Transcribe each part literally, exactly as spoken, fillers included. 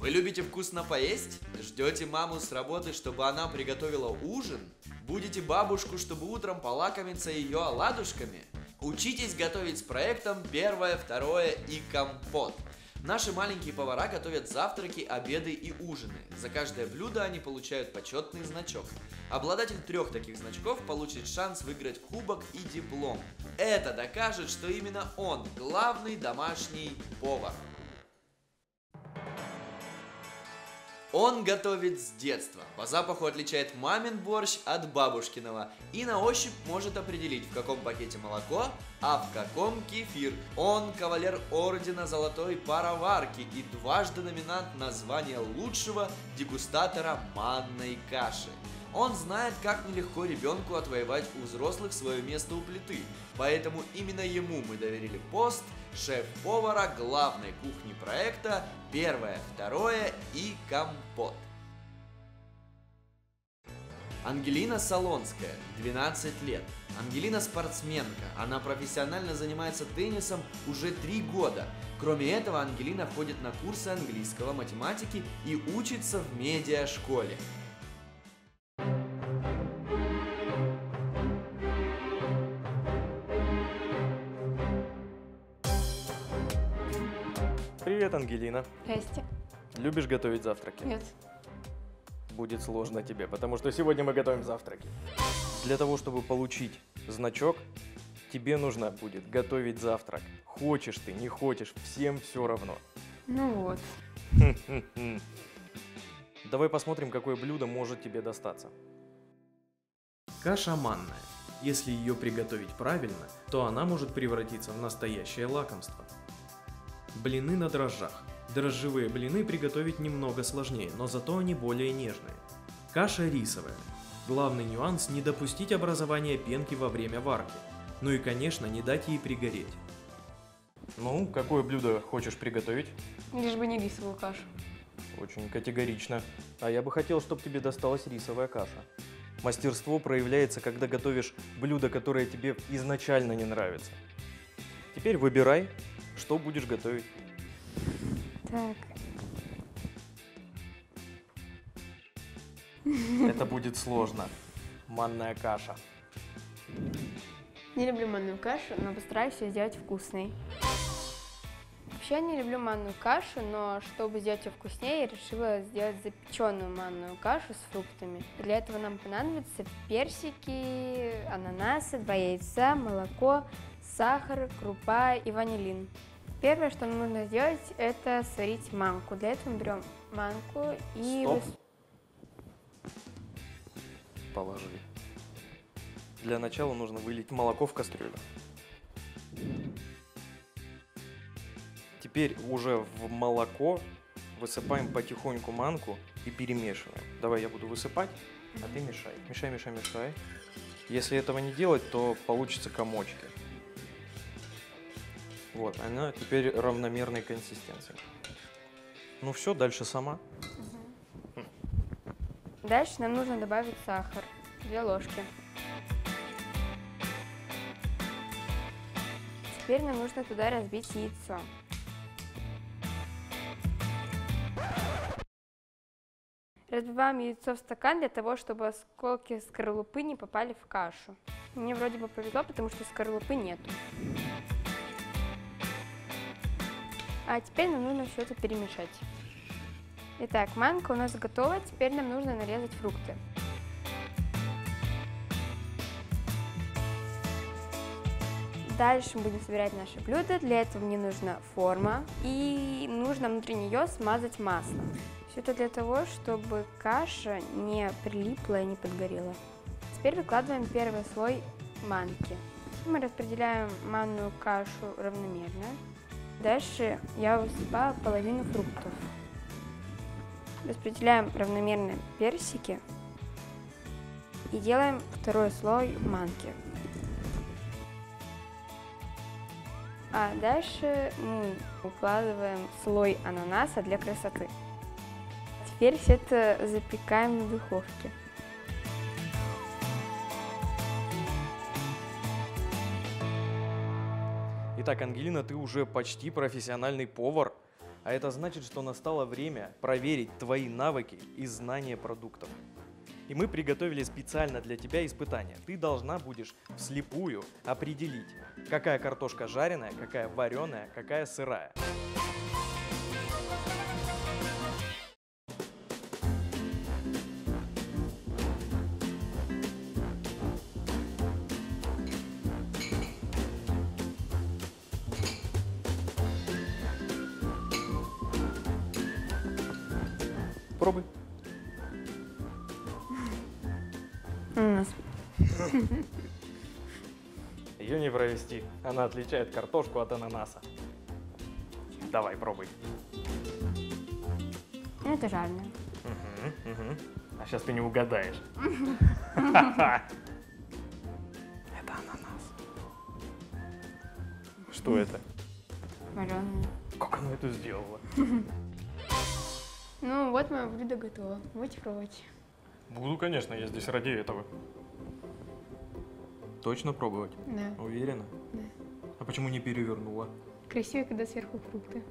Вы любите вкусно поесть? Ждете маму с работы, чтобы она приготовила ужин? Будете бабушку, чтобы утром полакомиться ее оладушками? Учитесь готовить с проектом «Первое-второе» и «Компот». Наши маленькие повара готовят завтраки, обеды и ужины. За каждое блюдо они получают почетный значок. Обладатель трех таких значков получит шанс выиграть кубок и диплом. Это докажет, что именно он главный домашний повар. Он готовит с детства. По запаху отличает мамин борщ от бабушкиного. И на ощупь может определить, в каком пакете молоко, а в каком кефир. Он кавалер ордена Золотой Пароварки и дважды номинант на звание лучшего дегустатора манной каши. Он знает, как нелегко ребенку отвоевать у взрослых свое место у плиты. Поэтому именно ему мы доверили пост шеф-повара главной кухни проекта «Первое, второе и компот». Ангелина Солонская, двенадцать лет. Ангелина спортсменка. Она профессионально занимается теннисом уже три года. Кроме этого, Ангелина ходит на курсы английского, математики и учится в медиашколе. Привет, Ангелина. Здрасте. Любишь готовить завтраки? Нет. Будет сложно тебе, потому что сегодня мы готовим завтраки. Для того, чтобы получить значок, тебе нужно будет готовить завтрак. Хочешь ты, не хочешь, всем все равно. Ну вот. Давай посмотрим, какое блюдо может тебе достаться. Каша манная. Если ее приготовить правильно, то она может превратиться в настоящее лакомство. Блины на дрожжах. Дрожжевые блины приготовить немного сложнее, но зато они более нежные. Каша рисовая. Главный нюанс – не допустить образования пенки во время варки. Ну и, конечно, не дать ей пригореть. Ну, какое блюдо хочешь приготовить? Лишь бы не рисовую кашу. Очень категорично. А я бы хотел, чтобы тебе досталась рисовая каша. Мастерство проявляется, когда готовишь блюдо, которое тебе изначально не нравится. Теперь выбирай. Что будешь готовить? Так. Это будет сложно. Манная каша. Не люблю манную кашу, но постараюсь ее сделать вкусной. Вообще не люблю манную кашу, но чтобы сделать ее вкуснее, я решила сделать запеченную манную кашу с фруктами. Для этого нам понадобятся персики, ананасы, два яйца, молоко, сахар, крупа и ванилин. Первое, что нам нужно сделать, это сварить манку. Для этого мы берем манку и... Стоп. Положи. Для начала нужно вылить молоко в кастрюлю. Теперь уже в молоко высыпаем потихоньку манку и перемешиваем. Давай я буду высыпать, а ты мешай. Мешай, мешай, мешай. Если этого не делать, то получатся комочки. Вот, она теперь равномерной консистенции. Ну все, дальше сама. Угу. Дальше нам нужно добавить сахар. Две ложки. Теперь нам нужно туда разбить яйцо. Разбиваем яйцо в стакан для того, чтобы осколки скорлупы не попали в кашу. Мне вроде бы повезло, потому что скорлупы нету. А теперь нам нужно все это перемешать. Итак, манка у нас готова, теперь нам нужно нарезать фрукты. Дальше мы будем собирать наше блюдо, для этого мне нужна форма и нужно внутри нее смазать маслом. Все это для того, чтобы каша не прилипла и не подгорела. Теперь выкладываем первый слой манки. Мы распределяем манную кашу равномерно. Дальше я высыпаю половину фруктов. Распределяем равномерно персики и делаем второй слой манки. А дальше мы укладываем слой ананаса для красоты. Теперь все это запекаем на духовке. Итак, Ангелина, ты уже почти профессиональный повар. А это значит, что настало время проверить твои навыки и знания продуктов. И мы приготовили специально для тебя испытание. Ты должна будешь вслепую определить, какая картошка жареная, какая вареная, какая сырая. Пробуй. Ее не провести. Она отличает картошку от ананаса. Давай, пробуй. Это жареное. Угу, угу. А сейчас ты не угадаешь. Это ананас. Что это? Вареное. Как она это сделала? Ну вот, мое блюдо готово. Будете пробовать? Буду, конечно, я здесь ради этого. Точно пробовать? Да. Уверена? Да. А почему не перевернула? Красиво, когда сверху фрукты.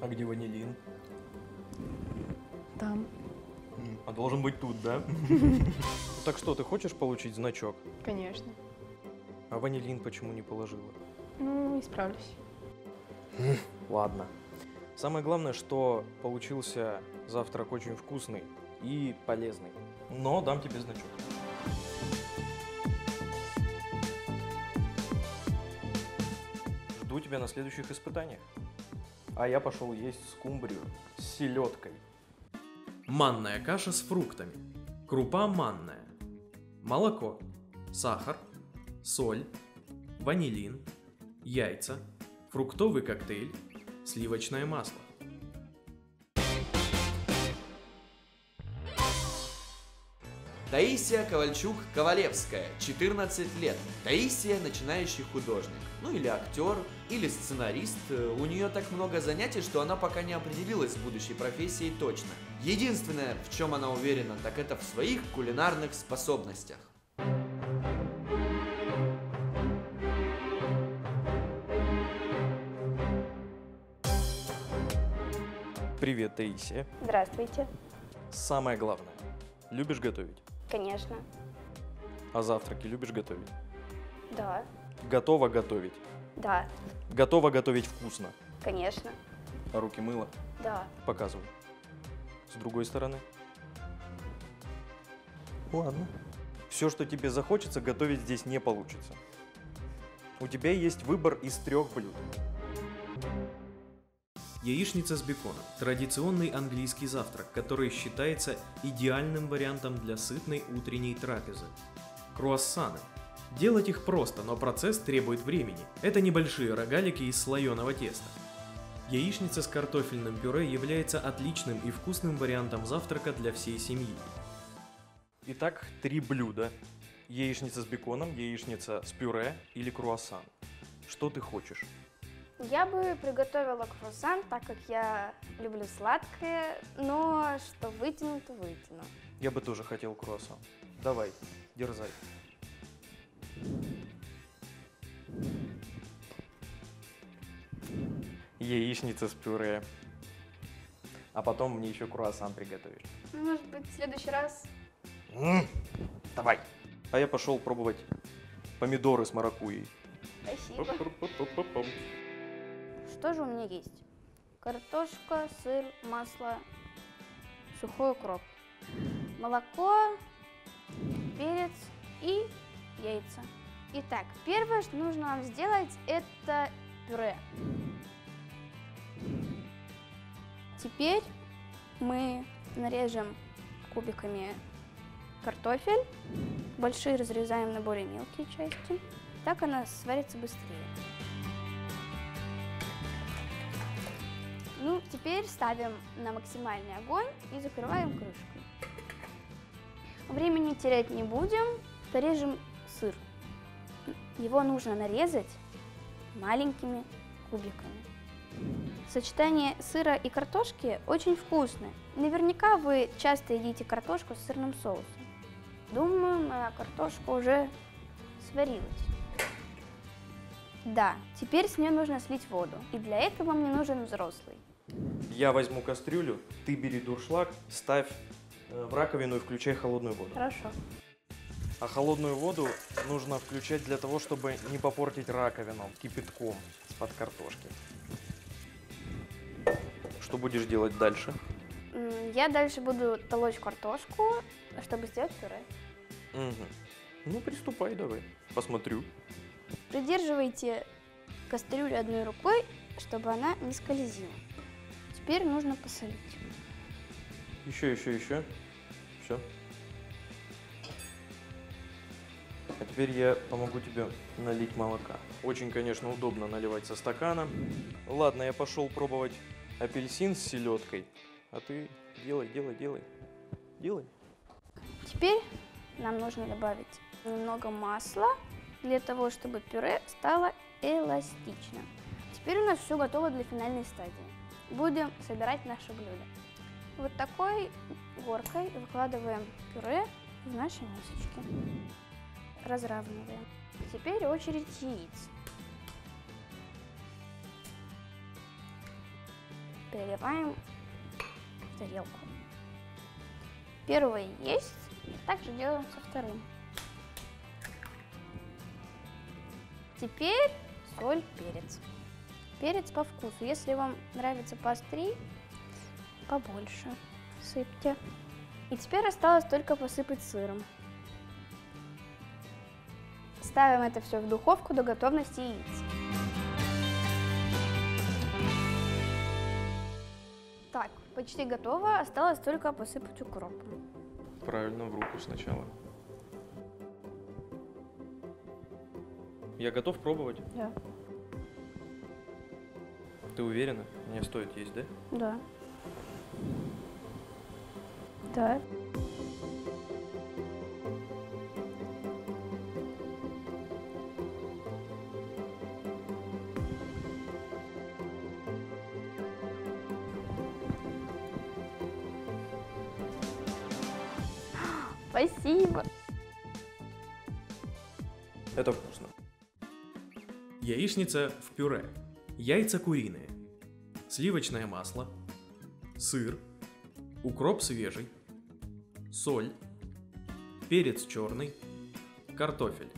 А где ванилин? Там. А должен быть тут, да? Так что, ты хочешь получить значок? Конечно. А ванилин почему не положила? Ну, исправлюсь. Ладно. Самое главное, что получился завтрак очень вкусный и полезный. Но дам тебе значок. Жду тебя на следующих испытаниях. А я пошел есть скумбрию с селедкой. Манная каша с фруктами. Крупа манная. Молоко. Сахар. Соль. Ванилин. Яйца. Фруктовый коктейль. Сливочное масло. Таисия Ковальчук-Ковалевская, четырнадцать лет. Таисия – начинающий художник. Ну или актер, или сценарист. У нее так много занятий, что она пока не определилась с будущей профессией точно. Единственное, в чем она уверена, так это в своих кулинарных способностях. Привет, Таисия. Здравствуйте. Самое главное. Любишь готовить? Конечно. А завтраки любишь готовить? Да. Готова готовить? Да. Готова готовить вкусно? Конечно. А руки мыла? Да. Показывай. С другой стороны? Ладно. Все, что тебе захочется, готовить здесь не получится. У тебя есть выбор из трех блюд. Яичница с беконом – традиционный английский завтрак, который считается идеальным вариантом для сытной утренней трапезы. Круассаны. Делать их просто, но процесс требует времени. Это небольшие рогалики из слоеного теста. Яичница с картофельным пюре является отличным и вкусным вариантом завтрака для всей семьи. Итак, три блюда. Яичница с беконом, яичница с пюре или круассан. Что ты хочешь? Я бы приготовила круассан, так как я люблю сладкое, но что вытяну, то вытяну. Я бы тоже хотел круассан. Давай, дерзай. Яичница с пюре. А потом мне еще круассан приготовишь. Может быть, в следующий раз? Давай. А я пошел пробовать помидоры с маракуйей. Спасибо. Что же у меня есть? Картошка, сыр, масло, сухой укроп, молоко, перец и яйца. Итак, первое, что нужно вам сделать, это пюре. Теперь мы нарежем кубиками картофель. Большие разрезаем на более мелкие части. Так она сварится быстрее. Ну, теперь ставим на максимальный огонь и закрываем крышкой. Времени терять не будем. Порежем сыр. Его нужно нарезать маленькими кубиками. Сочетание сыра и картошки очень вкусное. Наверняка вы часто едите картошку с сырным соусом. Думаю, моя картошка уже сварилась. Да, теперь с нее нужно слить воду, и для этого мне нужен взрослый. Я возьму кастрюлю, ты бери дуршлаг, ставь в раковину и включай холодную воду. Хорошо. А холодную воду нужно включать для того, чтобы не попортить раковину кипятком от картошки. Что будешь делать дальше? Я дальше буду толочь картошку, чтобы сделать пюре. Угу. Ну, приступай давай, посмотрю. Придерживайте кастрюлю одной рукой, чтобы она не скользила. Теперь нужно посолить. Еще, еще, еще. Все. А теперь я помогу тебе налить молока. Очень, конечно, удобно наливать со стакана. Ладно, я пошел пробовать апельсин с селедкой. А ты делай, делай, делай. Делай. Теперь нам нужно добавить немного масла, для того, чтобы пюре стало эластичным. Теперь у нас все готово для финальной стадии. Будем собирать наше блюдо. Вот такой горкой выкладываем пюре в наши мисочки. Разравниваем. Теперь очередь яиц. Переливаем в тарелку. Первое есть, также делаем со вторым. Теперь соль, перец. Перец по вкусу. Если вам нравится поострее, побольше сыпьте. И теперь осталось только посыпать сыром. Ставим это все в духовку до готовности яиц. Так, почти готово. Осталось только посыпать укропом. Правильно, в руку сначала. Я готов пробовать? Да. Ты уверена? Мне стоит есть, да? Да. Да. Спасибо. Это вкусно. Яичница в пюре, яйца куриные, сливочное масло, сыр, укроп свежий, соль, перец черный, картофель.